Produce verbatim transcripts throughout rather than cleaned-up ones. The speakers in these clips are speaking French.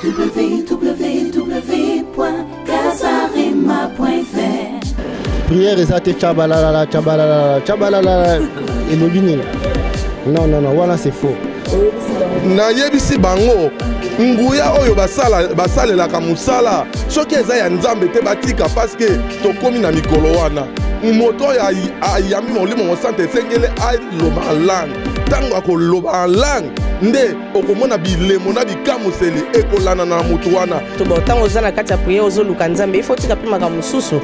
w w w point casarhema point f r Prière et tchabalala, tchabalala, tchabalala, et le bini. Non, non, non, voilà, c'est faux. Na yebisi bango nguya oyo basala basalelaka musala soki eza ya nzambe te batika parce que tokomi na mikolo wana moto ya ayami molimo mosante esengele aloba en langue ntango akoloba en langue nde okomona bilemo na bikamuseli ekolana na moto wana ntango oza na kati ya priere ozoluka nzambe ifo tika pe makambo mosusu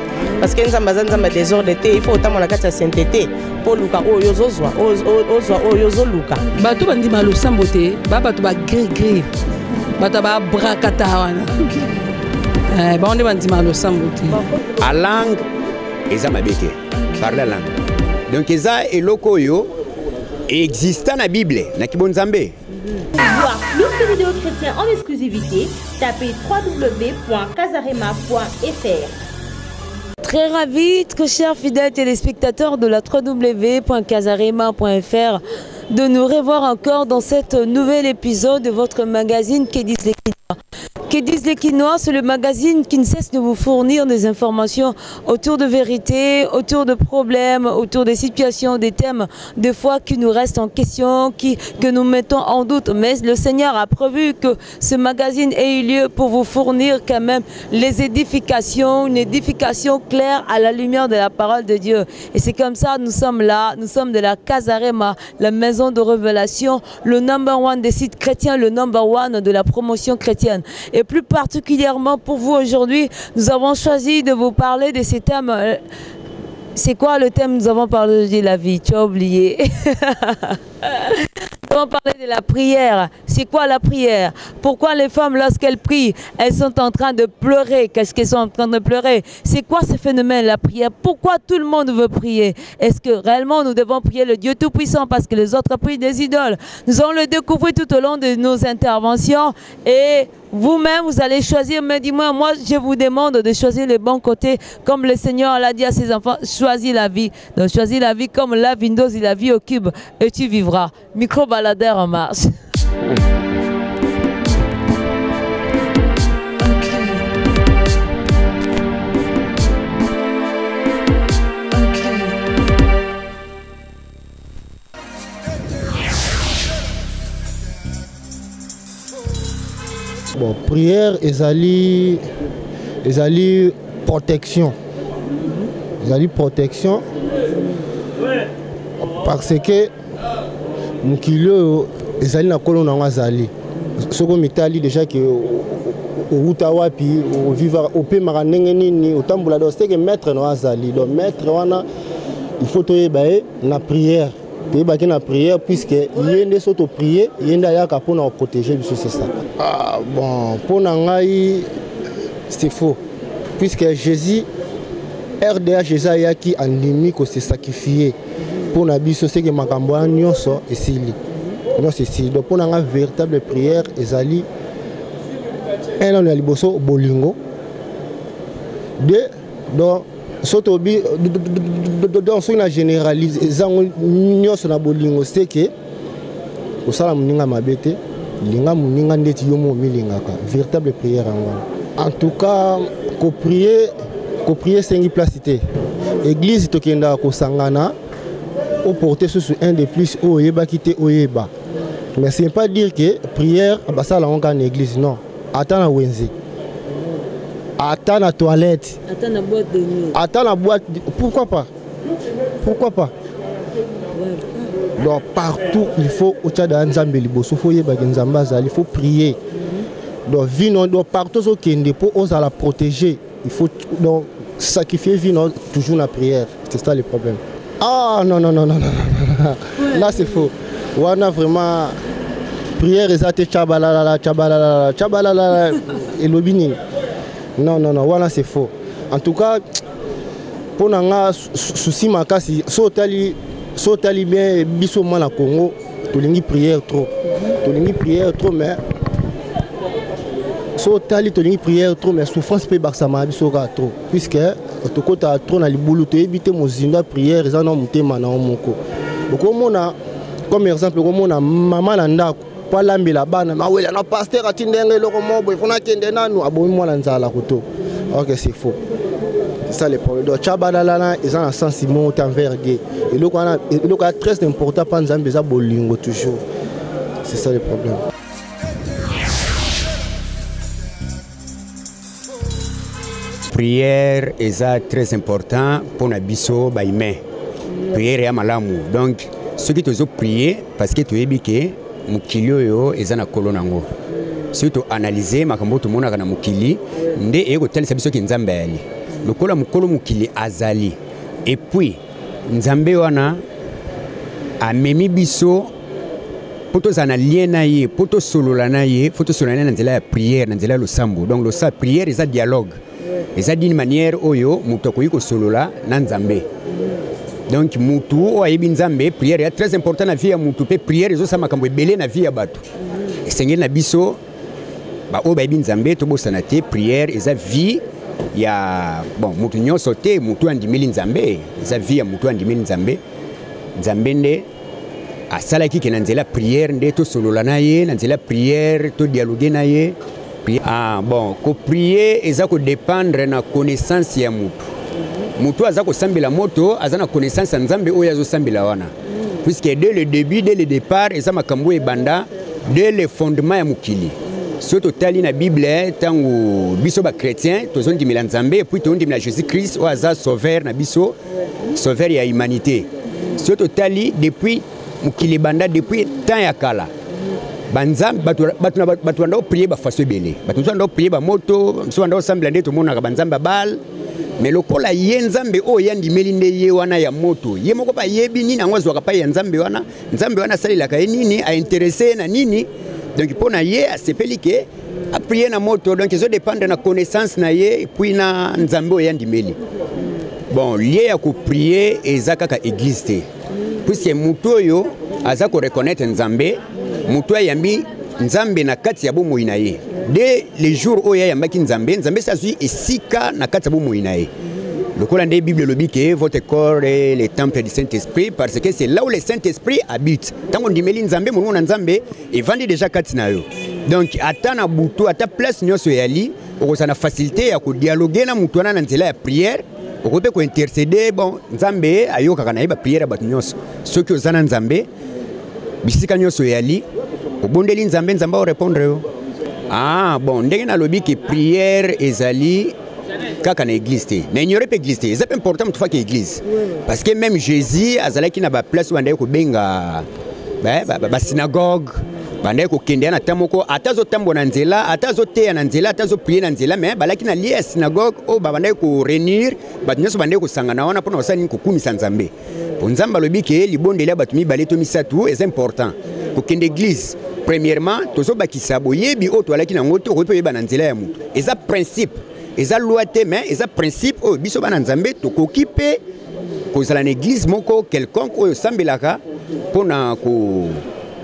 parce que nzambe aza nzambe ya desordre te ifo otambwa na kati ya sainteté po luka oyo ozozwa ozwa oyo ozoluka bato bandima losambo te babato bagregre bataba brakata wana eh bande bandima losambo te a langue eza mabeke parler la langue donc eza eloko yo existant na Bible na kibonzambe. Voir d'autres vidéos chrétiennes en exclusivité, tapez w w w point casarhema point f r. Très ravi, très chers fidèles téléspectateurs de la w w w point casarhema point f r de nous revoir encore dans cet nouvel épisode de votre magazine Que disent les Kinois. Que disent les Kinois, c'est le magazine qui ne cesse de vous fournir des informations autour de vérités, autour de problèmes, autour des situations, des thèmes, des fois qui nous restent en question, qui, que nous mettons en doute. Mais le Seigneur a prévu que ce magazine ait eu lieu pour vous fournir quand même les édifications, une édification claire à la lumière de la parole de Dieu. Et c'est comme ça, nous sommes là, nous sommes de la Casarhema, la maison de révélation, le number one des sites chrétiens, le number one de la promotion chrétienne. Et plus particulièrement pour vous aujourd'hui, nous avons choisi de vous parler de ces thèmes. C'est quoi le thème? Nous avons parlé aujourd'hui de la vie, tu as oublié. Nous avons parlé de la prière. C'est quoi la prière? Pourquoi les femmes, lorsqu'elles prient, elles sont en train de pleurer? Qu'est-ce qu'elles sont en train de pleurer? C'est quoi ce phénomène, la prière? Pourquoi tout le monde veut prier? Est-ce que réellement nous devons prier le Dieu Tout-Puissant parce que les autres prient des idoles? Nous allons le découvrir tout au long de nos interventions et vous-même, vous allez choisir, mais dis-moi, moi, je vous demande de choisir le bon côté, comme le Seigneur l'a dit à ses enfants, choisis la vie. Donc, choisis la vie comme la Lavindosia, la vie au cube, et tu vivras. Micro-baladeur en marche. Bon, prière, ezali, ezali protection, ezali protection, parce que mukilo ezali na kolona ngazali. Soko mitali déjà que au Outawa puis au vivre au pays maranengeni ni au tambula doste que maître ngazali. Donc maître wana il faut toyer baé na prière. Et bien, la prière, puisque il y a des choses à prier, il y a des choses pour nous protéger, c'est ça. Ah bon, pour nous, c'est faux. Puisque Jésus, R D A, Jésus a qui en limite, c'est sacrifié. Pour nous, c'est que Macamboa, nous sommes ici. Non, c'est ici. Donc, pour nous, la véritable prière, c'est un an de liboso, bolingo. Deux, donc, Sotobi, dans son généralisé, c'est que au salamuninga mabete, linga muninga ndeti yomo milingaka, véritable prière en en tout cas, ko prier, ko prier singiplicité. Église tokenda ko sangana, au porter sur un des plus au yeba kité au yeba. Mais c'est pas dire que prière, bah ça la on gagne église non. Attends la Wednesday. Attends la toilette. Attends la boîte de nuit. Attends la boîte. De... Pourquoi pas? Pourquoi pas? Ouais. Donc partout il faut au tchad à Nzambe liboso, il faut prier. Mm-hmm. Donc vino donc partout au Kende pour on la protéger. Il faut donc sacrifier vino toujours la prière. C'est ça le problème. Ah non non non non non. Là c'est faux. On a vraiment prière et ça te tchabalala tchabalala tchabalala et l'obini. Non, non, non, voilà, c'est faux. En tout cas, pour nous, souci makasi, sotali, sotali bien, bisouman à Congo, tout le prière trop, tout le prière trop, mais sotali, tout le prière trop, mais souffrance peut barsama bisoka trop, puisque tout côté à trop dans le boulot, tu évites mon zinda prière, ils en ont monté maintenant mon co. Donc comme on a, comme exemple, comme on a maman l'anda, Pas l'ambila bana, mais oui, le pasteur a dit il faut attendre nanu abonnement la nzala koto. OK, c'est faux. C'est ça le problème. Donc chabalala ils ont un sentiment envers Dieu. Et donc on a donc très important pas nzambe za bolingo toujours. C'est ça le problème. Prière est très important pour na biso ba humain. Prière ya malamu. Donc ceux qui te ont prié parce que tu es biqué mukilio yo ezana kolonango surtout analyser makambo to mona kana mukili nde eko tel sabiso ki nzambe ali lokola mukolo mukili azali et puis nzambe wana amemi biso poto zana lien na ye poto solola na ye poto solana na nzela ya prière na nzela lo sambo donc lo sa prière eza dialogue eza d'une manière oyo muto koyiko solola na nzambe. Donc mutu o ayibi nzambe prière est très important na vie ya mutu pe prière ezo sa makambo ebele na vie ya bato. Esengeli na biso ba o bayibi nzambe to bosana te prière eza vie ya bon mutu nyoso te mutu andimeli nzambe eza vie ya mutu andimeli nzambe. Nzambe nde asala kike na nzela prière nde to solola na ye na nzela prière to dialoguer na ye. Ah bon ko prier eza ko dépendre na connaissance ya mutu. Mutu aza kosambela moto azana connaissance nzambe oyo azosambela wana puisque dès le début dès le départ eza makambo ebanda dès le fondement ya mukili soto tali na bible tangu biso ba chrétien tozondi mila nzambe et puis tozondi mila Jésus-Christ o aza sauveur na biso sauveur ya humanité soto tali depuis mukili banda depuis temps ya kala banzambe batu batu batu ndo prier ba faso belé batu ndo prier ba moto so ndo sambela ndeto mona ka banzambe bal. Mais le col a yenzambe o yandi melinde yewana ya moto ye moko pa yebi nini nango zwa pa yenzambe wana nzambe wana sali la kai nini a intéressé na nini donc pona ye a sepelike a prier na moto donc ça dépend de na connaissance na ye puis na nzambe o yandi meli bon lié ya ko prier ezaka ka existe puisque muto yo aza ko reconnaître nzambe muto yambi nzambe na kati ya bomoyi na ye dès les jours où il y a Makin Zambé, Zambé s'assuit et Sika n'a qu'à Mouinae. Le Coran des Bibles le dit votre corps est le temple du Saint-Esprit parce que c'est là où le Saint-Esprit habite. Tant qu'on dit Mélin Zambé, Moulon en Zambé, et vendit déjà Katinao. Donc, à ta Naboutou, à ta place, nous sommes allés, on a facilité à dialoguer dans Moutouana dans la prière, on peut intercéder, bon, Zambé, ayo Kakanaïba, prière à Batnios. Ceux qui ont en Zambé, Bissika nous sommes allés, au bon de l'Inzambé, Zamba répondre. Ah bon, ndenge na lobi que prière ezali kaka na église té. Na ignorer pe église té, c'est important de faire que église. Parce que même Jésus azala ki na ba place où andeko benga ba ba synagogue, bandeko kende na tamoko, atazo tambo na nzela, atazo te na nzela, atazo prier na nzela, mais balaki na lié synagogue o ba bandeko renir, ba nyoso bandeko sangana wana pona osani ko kumisa nzambe. Po nzamba lobi ke libondela ba tumi baleto misatu, c'est important. Ko kende église. Premièrement, tous ceux qui s'aboyent, bi auto alaki na ngoto, kope yeba nanzela ya mutu. Eza principe, eza loi te mais eza principe o biso ba nzambe to kokipe ko sala na église moko quelconque o sambelaka pona ko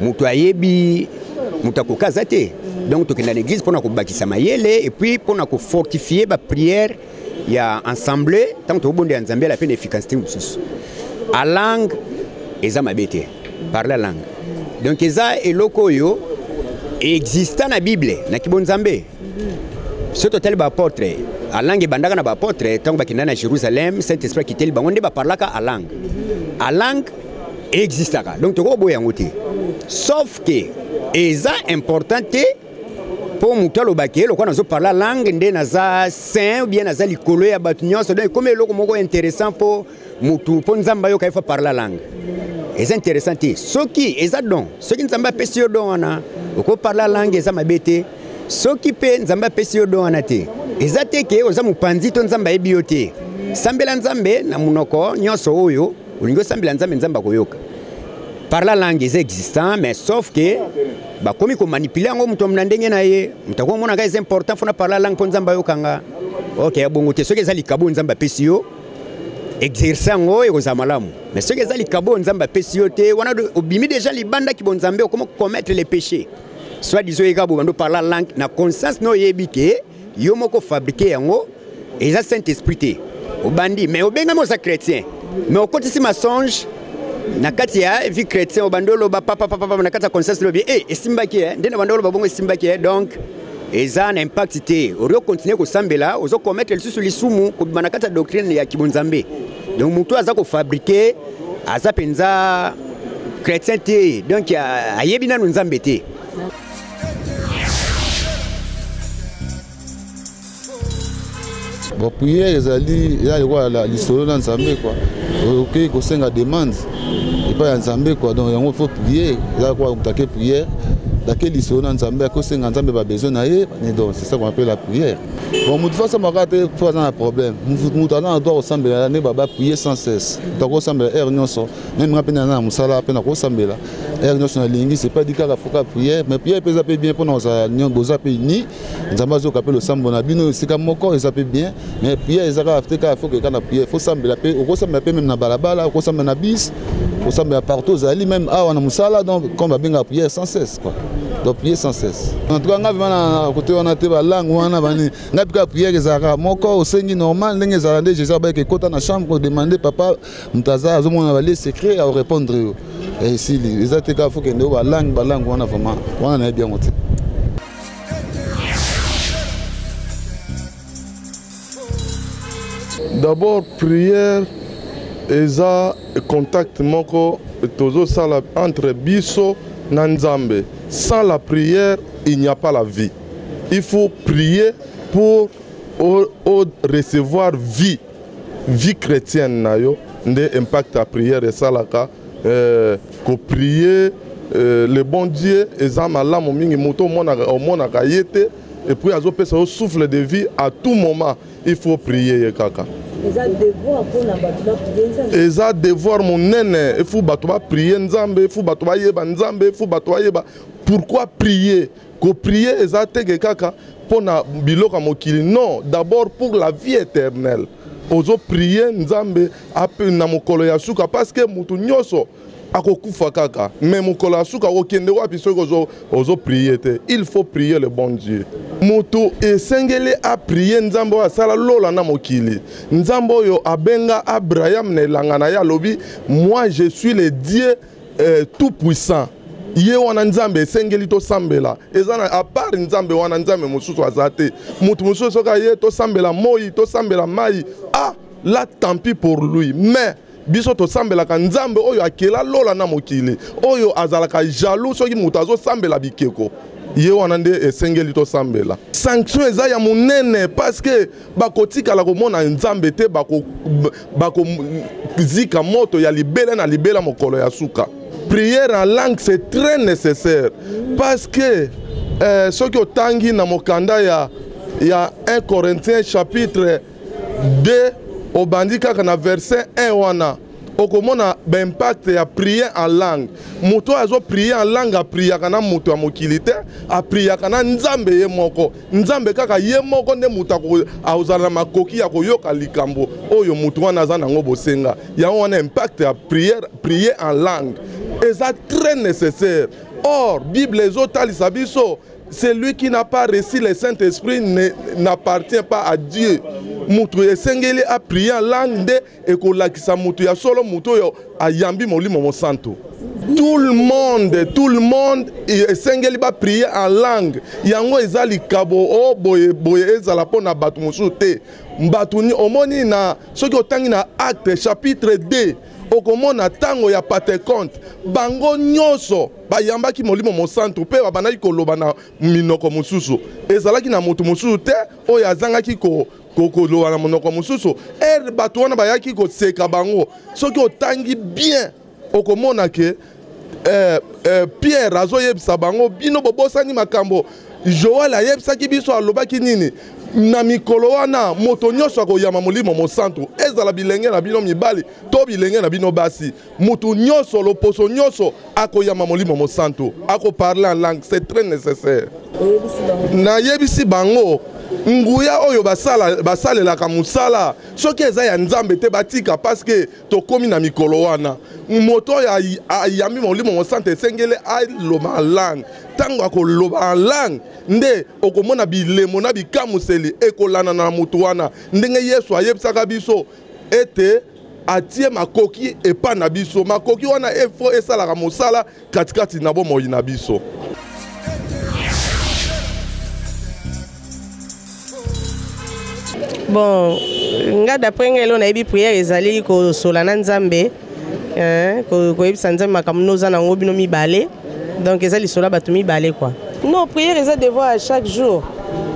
mutu ayebi mutu ko kazate. Donc to kenda na église pona ko bakisa mayele et puis pona ko fortifier ba prière ya ensemble tant to bonde nzambe la peine efficacité mususu. A langue eza mabete, parler la langue. Donc eza eloko yo exista na Bible na kibonzambe. Soto tel ba portrait, a langue bandaka na ba portrait tango bakina na Jérusalem, Saint-Esprit qui tel bangonde ba parlaka a langue. A langue existaka. Donc to ko boya ngoti. Sauf que eza importante pour mutalo baké loko na zo parler langue nde na za saint ou bien na za likolo ya batu nyonso donc comme eloko moko intéressant pour mutu pour nzamba yo kaifa parler langue. C'est intéressant. Ceux qui, ils ont ceux qui ne sont pas pécieux don, on parle la langue, ils ont ma bête. Ceux qui ne sont pas pécieux don, on a été. Ils ont été que, ils ont pensé ton zamba ebioté. Sambela zambe, na munoko, nyoso oyo, ulingo sambela zambe nzamba koyoka. Parle la langue, ils existent, mais sauf que, bah comme ils ont manipulé, on monte mon andenge na ye, monte quoi mon gars, c'est important, faut na parler la langue pour nzamba yokanga. Ok, bon, ceux qui sont les kabou nzamba pécieux. Exercer en haut et aux amalamu. Mais ceux qui ont les cabos, on a pécioté, on a obémi déjà les bandes qui vont zamber comment commettre les péchés. Soit disons les cabos, on parle la langue, na conscience no yebike, yomoko fabriqué en haut, et ça Saint-Esprit. Au bandit, mais au bengamo sa chrétien. Mais au côté si ma songe, nakati ya vie chrétien obandolo ba papa papa papa nakata conscience lobby eh esimbaki eh ndena bandolo babongo esimbaki eh donc ezan impact té orio continuer ko sambela ozo commettre le sous lisumu ko banakata doctrine ya kibonzambe donc mutu azako fabriquer azapenza chrétien té donc ayebina nzambe té. Pour prière, ils allaient la l'histoire d'Anzambé quoi. Ok, qu'on s'en a demande. Et pas Anzambé quoi. Donc il faut prier. Ils allaient quoi, on taquait prière. Taquait l'histoire d'Anzambé. Qu'on s'en Anzambé pas besoin d'aller. Donc c'est ça qu'on appelle la prière. Bon, de toute façon, ma carte est pas un problème. Nous allons à droite au Sambé là. Nous allons prier sans cesse. Donc au Sambé, air non son. Même à peine à la Moussala, à peine au Sambé là. Air non son lingi. C'est pas du cas la foca prière. Mais prière peut s'appeler bien pour nous. Nous avons besoin de ni. Nous avons besoin d'appeler le Sambonabino. C'est comme mon corps, ils s'appellent bien. Mais prière, ils arrivent à faut que quand la prière, faut s'embêler, faut s'embêler même dans Balabala, faut s'embêler dans Bis, faut s'embêler partout, ils même à on a musala donc comme bien la prière sans cesse quoi, donc prier sans cesse. En tout cas, on a vraiment côté on a été balang, on a venu, on a pu prier les arabes, mon corps au sein normal, les Néerlandais, j'ai jamais que quand on a chambre demander papa, mutaza, on a valé secret à répondre et si les attaques faut que nous balang balang on a vraiment, on a bien monté. D'abord, prière et ça, contact moko tozo sala entre biso na Nzambe. Sans la prière, il n'y a pas la vie. Il faut prier pour recevoir vie, vie chrétienne nayo. Nde impact à prière et ça la ka ko prier le bon Dieu et ça malamu mingi moto mona au mona kayete et puis azo pesa au souffle de vie à tout moment. Il faut prier kaka. Et ça dévore mon nene. Il faut prier Nzambe, il faut prier Nzambe, il faut prier. Pourquoi prier? Ko prier ezateke kaka pona biloka mokili. Non, d'abord pour la vie éternelle. Ozo prier Nzambe ape na mokolo ya suka parce que mutu nyoso akokufa kaka. Mais mokolo ya suka okende wapi soko ozo ozo prier te. Il faut prier le bon Dieu. Moto esengele a prier Nzambo asala lola na mokili. Nzambo yo abenga Abraham ne langana ya lobi, moi je suis le Dieu euh, tout puissant. Ye wana Nzambe esengeli to sambela. Ezana a part Nzambe wana Nzambe mususu azate. Mutu mususu ka ye to sambela moi, to sambela mai. Ah, là tant pis pour lui. Mais biso to sambela ka Nzambe oyo akela lola na mokili. Oyo azalaka jaloux soki mutazo sambela bikeko. Ye wanande esengeli to sambela. Sanction eza ya munene parce que bakotika la komona Nzambe te bako bako zika moto ya libela na libela mokolo ya suka. Prière en langue c'est très nécessaire parce que euh, ce qui est tangi na mokanda ya ya premier Corinthiens chapitre deux au bandika kana verset un wana. Okomona b'impact ya prier en langue. Muto azo prier en langue a prier kana muto amokilite, a prier kana Nzambe ye moko. Nzambe kaka ye moko nde muto akozala makoki ya koyoka likambo oyo muto wana za nango bosenga. Ya wana impact ya prier prier en langue. Eza très nécessaire. Or Bible ezo talisa biso, celui qui n'a pas reçu le Saint-Esprit n'appartient pas à Dieu. Mutu esengeli a prier en langue de ekolakisa mutu ya solo mutu yo ayambi molimo mo santo. Tout le monde, tout le monde esengeli ba prier en langue. Yango ezali kabo o boye boye ezala pona batu musu te. Mbatu ni omoni na soki otangi na acte chapitre deux okomona tango ya Pentecôte bango nyoso bayambaki molimo mo santo pe babana ikoloba na minoko mususu. Ezalaki na mutu musu te o yazangaki ko kokolo wana monoko mususu er bato wana bayaki koseka bango soki otangi bien okomona ke eh eh Pierre azoyebisa bango bino bobosani makambo Joel ayebisaki biso alobaki nini na mikolo wana moto nyonso akoyama molimo mo santo ezala bilenge na bino mibali to bilenge na bino basi moto nyonso loposo nyonso akoyama molimo mo santo akoparler en langue c'est très nécessaire na yebisi bango nguya oyo basala basale la kamusala soki eza ya Nzambe te batika parce que tokomi na mikolo wana moto ya yami molimo mo santo esengele a loma langue tango akoloba langue nde okomona bilemo na bikamuseli ekolana na mutu wana ndenge Yesu ayebisaka biso ete atie makoki epana biso makoki wana efo esalaka mosala katikati na bomoi na biso. Bon, nga d'après ngelo na ebi prière ezali ko solana nzambe hein ko ko ebi sanzambe makamunoza na ngobino mibale donc ezali sola batu mibale quoi. Non, prière eza devoir à chaque jour.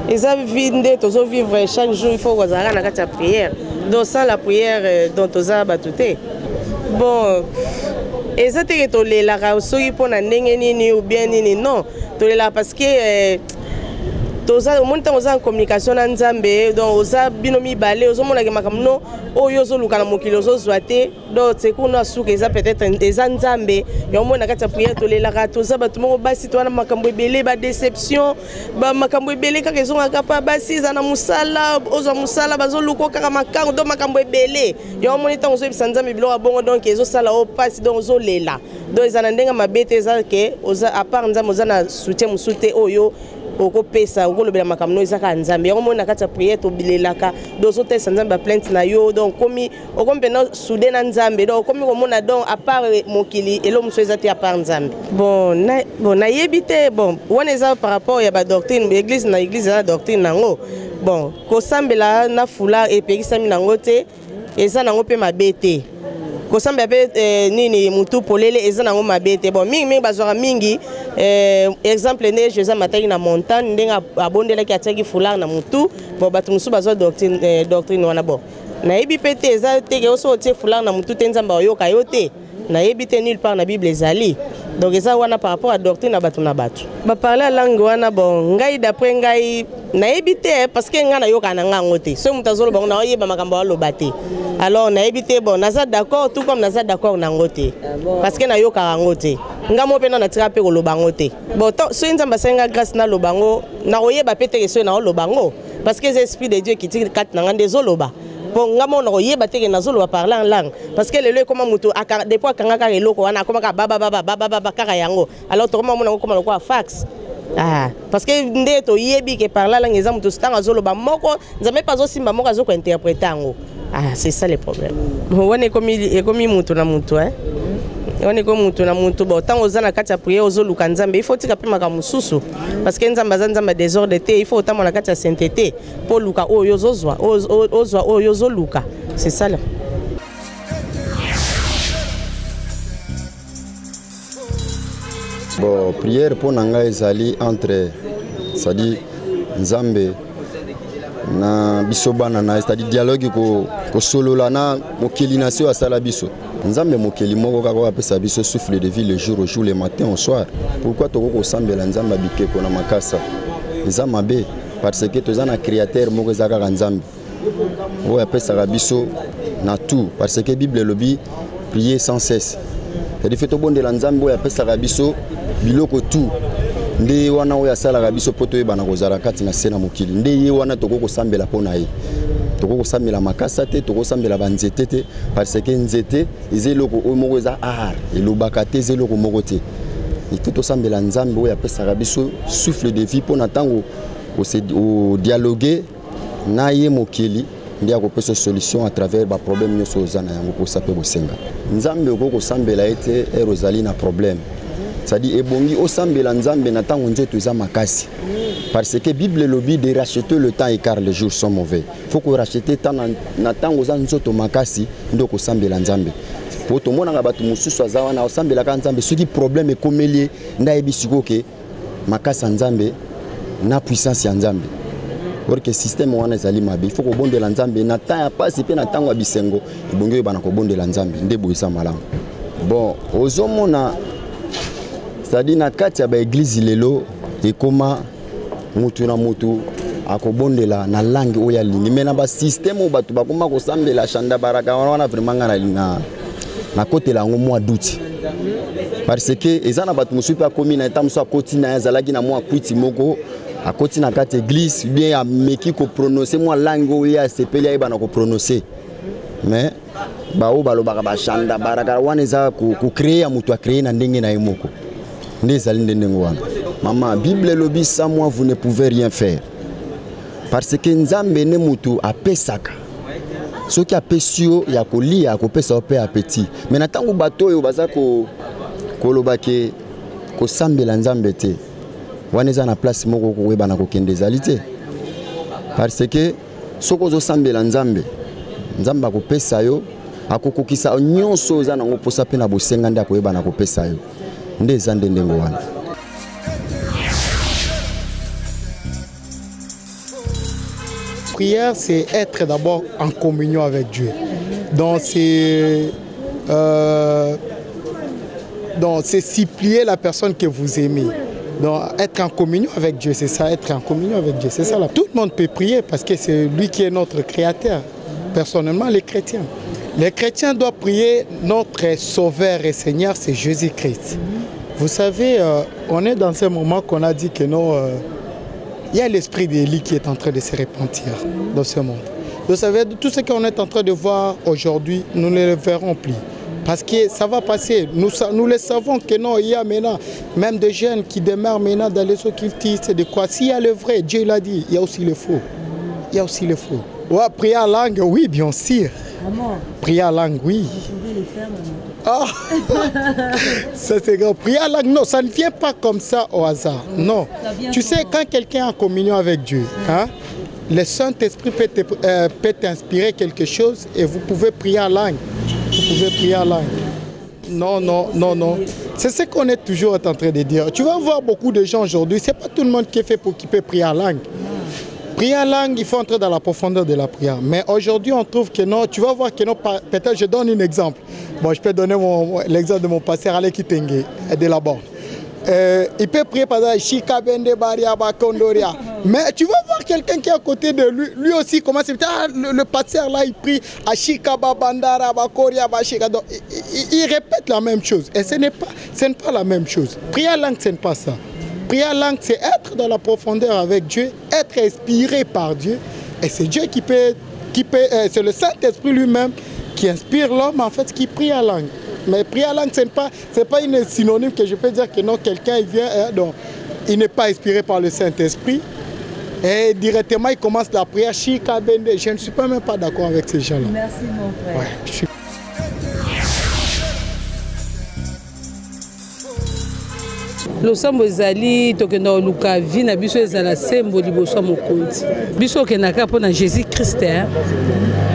Ils ont vivre, tozo vivre chaque jour, il faut wazara na kata prière. Donc sans la prière dont toza batouté. Bon, eza te to lela ka soki pona ndenge nini ou bien nini non, to lela parce que toza au montant oza en communication na nzambe, donc oza binomi balé, ozo mona ke makamno, oyo zo luka na mokilo zo zwate, donc c'est qu'on a souke eza peut-être des nzambe, ya mona kata prière to lela ka toza batumo basi to na makambo ebele ba déception, ba makambo ebele ka kezo ngaka pa basi za na musala, ozo musala bazo luko ka makango do makambo ebele, ya mona tango zo bisa nzambe bilo abongo donc ezo sala o passe donc zo lela. Donc eza na ndenga mabete eza ke oza a part nzambe oza na soutien musute oyo oko pesa oko lobela makamno ezaka nzambe yango mona kata prière to bilelaka dozo tesa nzambe plainte na yo donc komi okompena soudé na nzambe donc komi komona donc a part mokili elo muso ezati a part nzambe bon na bon na yebite bon waneza par rapport ya ba doctrine l'église na église na doctrine nango bon ko sambela na fula et perisami nango te eza nango pe mabete ko sambela pe nini mutu polele eza nango mabete bon mingi mingi bazora mingi. Euh, exemple né je za matin na montagne ndenga abondela ki ataki fulana na mutu bo batumusu bazo doctrine eh, doctrine wana bo na ebi pete za teke oso tie fulana na mutu te nzamba oyoka yote na ebi te nulle part na bible ezali donc eza wana par rapport à doctrine na batu na batu ba parler langue wana bo ngai d'après ngai na ebi te parce que ngana yoka na ngango te so mutazolo ba na oyeba makambo wa lobate alors na ebi te bon naza d'accord tout comme naza d'accord na ngote parce que na yoka ngote ngamo pena na tira pe ko lobango te bon so nzamba senga grâce na lobango na oyeba pete ke so na lobango parce que l'esprit de Dieu qui tire kat na ngande zo loba bon ngamo na oyeba te ke na zo loba parler en langue parce que le le comme mutu aka des fois kanga ka eloko wana comme ka baba baba baba baba kaka yango alors to mona ko comme na fax ah parce que nde to yebi ke parler langue za mutu stanga zo loba moko nzambe pas zo simba moko zo ko interpréter ngo ah c'est ça le problème wone comme il comme mutu na mutu hein on est comme mutu na mutu ba tango zana kati ya prière ozo luka nzambe il faut tika pe maka mususu parce que nzamba za nzamba désordre te il faut otama na kati ya sainteté po luka oyo zozwa ozo oyo zo luka c'est ça là. Bon prière pour nanga ezali entre c'est-à-dire nzambe na biso bana na c'est-à-dire dialogue ko ko solola na mokilination asala biso. Nous avons des souffle de vie le jour au jour, le matin au soir. Pourquoi tu as des gens qui ont habité pour ma casa? Ils ont habité parce que tu as un créateur qui a été ensemble. Ils ont habité tout parce que la Bible lobby prier sans cesse. Il faut que tu aies des gens qui ont habité tout. Nde wana oya sala rabiso poto e bana kozala kati na sena mokili nde ye wana toko kosambela pona ye toko kosambela makasa te toko kosambela banzete te parce que nzete ezeloko o moko za ar elobaka te zeloko moko te ituto sambela nzambe oya pesa rabiso souffle de vie pona tango o dialoguer na ye mokili nde akopesa solution à travers ba problème nyoso ozana yango ko sape bosenga nzambe okoko sambela ete e rosalina problème. C'est-à-dire ebongi osambela nzambe na tango nzetu za makasi parce que Bible lobby de racheter le temps car les jours sont mauvais. Faut qu'on racheter temps na tango za nzoto makasi ndoko sambela nzambe. Po to mona ngabatu mususu za wana osambela ka nzambe soki problème ekomelie nda ebisiko ke makasa nzambe na puissance ya nzambe. Or que système wana ezali mabe faut ko bondela nzambe na temps ya pasi pe na tango ya bisengo ebongi bana ko bondela nzambe nde boyisa malamu. Bon ozomona c'est-à-dire na kati ya ba église lelo ekoma mutu na mutu akobondela na langue oya lingi mais na ba système o bato bakoma kosambela chanda baraka wana vraiment na na na côté la ngo moi doute parce que ezana bato musu pa komi na tamusu akoti na ezalaki na moi kwiti moko akoti na kati église bien a meki ko prononcer moi langue oya sepeli ya bana ko prononcer mais ba o balobaka ba chanda baraka wana eza ko créer mutu a créer na ndenge na emoko. Maman, Bible lobby sans moi vous ne pouvez rien faire. Parce que Nzambe ne mutu a pesaka. Ce qui a pesio ya kolia ko pesa ope appétit. Mais natango bato yo bazako ko lobake ko sambela nzambe te. Waneza na place moko ko weba na ko kendezalite. Parce que soko zo sambela nzambe. Nzamba ko pesa yo akokokisa nyonso za na ngoposa pe na bosenga nda ko weba na ko pesa yo. Ndeza ndende ngwana. Prière, c'est être d'abord en communion avec Dieu. Donc, c'est euh, supplier la personne que vous aimez. Donc, être en communion avec Dieu, c'est ça, être en communion avec Dieu, c'est ça. Là. Tout le monde peut prier parce que c'est lui qui est notre créateur. Personnellement, les chrétiens. Les chrétiens doivent prier notre Sauveur et Seigneur, c'est Jésus-Christ. Vous savez, euh, on est dans ce moment qu'on a dit que nos... Euh, Il y a l'esprit d'Élie qui est en train de se repentir dans ce monde. Vous savez, tout ce qu'on est en train de voir aujourd'hui, nous ne le verrons plus. Parce que ça va passer. Nous, nous le savons que non, il y a maintenant même des jeunes qui demeurent maintenant dans les occultistes et de quoi. S'il y a le vrai, Dieu l'a dit, il y a aussi le faux. Il y a aussi le faux. Ouais, prier en langue, oui, bien sûr. Prier en langue, oui. Ah, ça c'est grand. Prière là, non, ça ne vient pas comme ça au hasard. Non. Tu sais, quand quelqu'un est en communion avec Dieu, hein, le Saint-Esprit peut t'inspirer quelque chose et vous pouvez prier en langue. Vous pouvez prier en langue. Non, non, non, non. C'est ce qu'on est toujours en train de dire. Tu vas voir beaucoup de gens aujourd'hui, c'est pas tout le monde qui est fait pour qui peut prier en langue. Prier en langue, il faut entrer dans la profondeur de la prière. Mais aujourd'hui, on trouve que non, tu vas voir que non, peut-être je donne un exemple. Bon, je peux donner l'exemple de mon pasteur Alekitenge, de la borne. Euh, il peut prier par exemple, Chikabende Baria Bakondoria. Mais tu vas voir quelqu'un qui est à côté de lui, lui aussi commence à dire, ah, le, le pasteur là, il prie à Chikababandara Bakoria Bashika. Il répète la même chose. Et ce n'est pas, ce n'est pas la même chose. Prier en langue, ce n'est pas ça. Prier en langue, c'est être dans la profondeur avec Dieu, être inspiré par Dieu. Et c'est Dieu qui peut, qui peut c'est le Saint-Esprit lui-même qui inspire l'homme, en fait, qui prie en langue. Mais prier en langue, ce n'est pas, pas une synonyme que je peux dire que non, quelqu'un vient, euh, donc, il n'est pas inspiré par le Saint-Esprit. Et directement, il commence la prière. Je ne suis pas même pas d'accord avec ces gens-là. Merci, mon frère. Ouais, je suis... Losambo ezali tokenda luka vie na biso ezala sembo liboso mokonzi. Biso ke nakapo na Jésus Christ hein.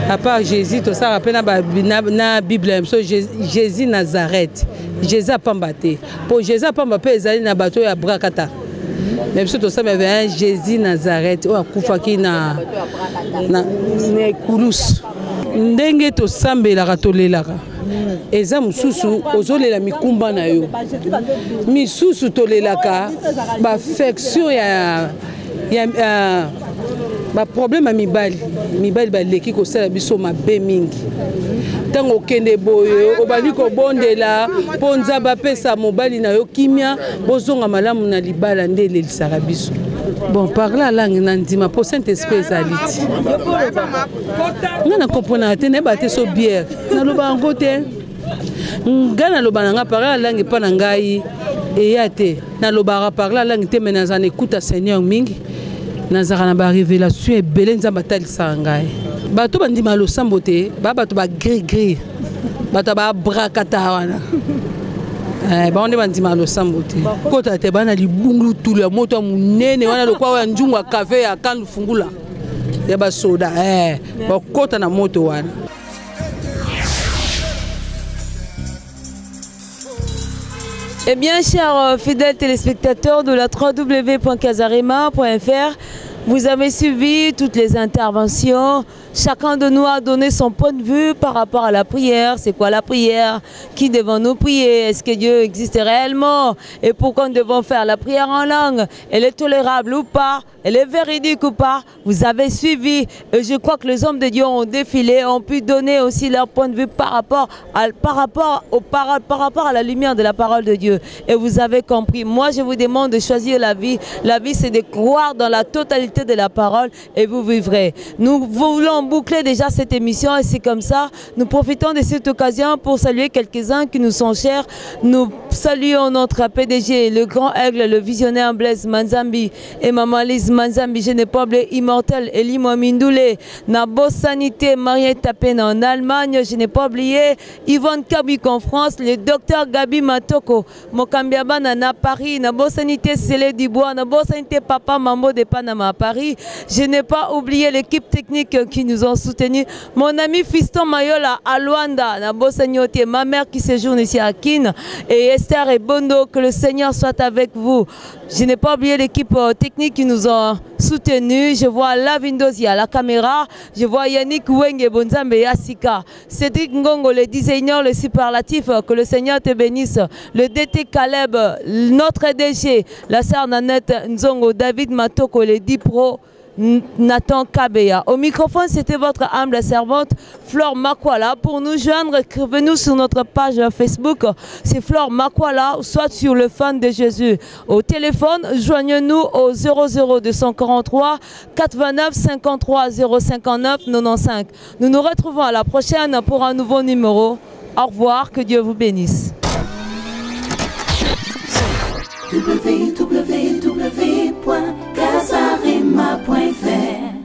À part Jésus to ça rappelle na na Bible so Jésus Nazareth. Jésus pambate. Po Jésus pamba pe ezali na bato ya brakata. Mais biso to ça me veut Jésus Nazareth o akufa ki na na kulus. Ndenge to sambela katolelaka. Eza mususu ozolela mikumba na yo misusu tolelaka ba affection ya ya ba problème mibali mibali ba leki ko sala biso mabe mingi tango okende boyo obali ko bondela ponza ba pesa mobali na yo kimia bozonga malamu na libala ndele lisaka biso. Bon, parler la langue nandima pour Saint-Esprit aliti. Ngana comprenant te ne baté so bière. Na loba ngote. Ngana loba nga parler la langue pa na ngai e yate. Na loba parler la langue te mena zan écoute Seigneur mingi. Na zara na révélation e bele nzamba talisa ngai. Bato bandima lo sambote, ba bato ba gris gris. Bato ba brakata wana. Eh ba onde bandima lo sambote. Kota te bana libungulu tulu ya moto munene wana lokwa wa njungu ya kafe ya kandu fungula. Ya ba soda eh ba kota na moto wana. Eh bien chers fidèles téléspectateurs de la w w w point casarhema point f r, vous avez suivi toutes les interventions. Chacun de nous a donné son point de vue par rapport à la prière. C'est quoi la prière? Qui devons-nous prier? Est-ce que Dieu existe réellement? Et pourquoi nous devons faire la prière en langue? Elle est tolérable ou pas? Elle est véridique ou pas? Vous avez suivi. Et je crois que les hommes de Dieu ont défilé, ont pu donner aussi leur point de vue par rapport, à, par, rapport aux paroles, par rapport à la lumière de la parole de Dieu. Et vous avez compris. Moi, je vous demande de choisir la vie. La vie, c'est de croire dans la totalité liberté de la parole et vous vivrez. Nous voulons boucler déjà cette émission et c'est comme ça. Nous profitons de cette occasion pour saluer quelques-uns qui nous sont chers. Nous saluons notre P D G, le grand aigle, le visionnaire Blaise Manzambi et Mamalise Manzambi, je n'ai pas oublié, immortel, Elie Mouamindoule, Nabo Sanité, Maria Tapena en Allemagne, je n'ai pas oublié, Yvonne Kabik en France, le docteur Gaby Matoko, Mokambiaba à Paris, Nabo Sanité, Sélé Dubois, Nabo Sanité, Papa Mambo de Panama à Paris, je n'ai pas oublié l'équipe technique qui nous ont soutenus, mon ami Fiston Mayola à Luanda, Nabo Sanité, ma mère qui séjourne ici à Kinois, et Esther et Bondo, que le Seigneur soit avec vous. Je n'ai pas oublié l'équipe technique qui nous a soutenus. Je vois Lavindosia à la caméra. Je vois Yannick Wenge, Bonzambe Yasika. Cédric Ngongo, le designer, le superlatif. Que le Seigneur te bénisse. Le D T Caleb, notre D G, la sœur Nanette Nzongo, David Matoko, les dix pros. Nathan Kabea. Au microphone, c'était votre humble servante Flore Makwala. Pour nous joindre, écrivez-nous sur notre page Facebook. C'est Flore Makwala, soit sur le fan de Jésus. Au téléphone, joignez-nous au zéro zéro deux cent quarante-trois quatre-vingt-neuf cinquante-trois zéro cinquante-neuf quatre-vingt-quinze. Nous nous retrouvons à la prochaine pour un nouveau numéro. Au revoir, que Dieu vous bénisse.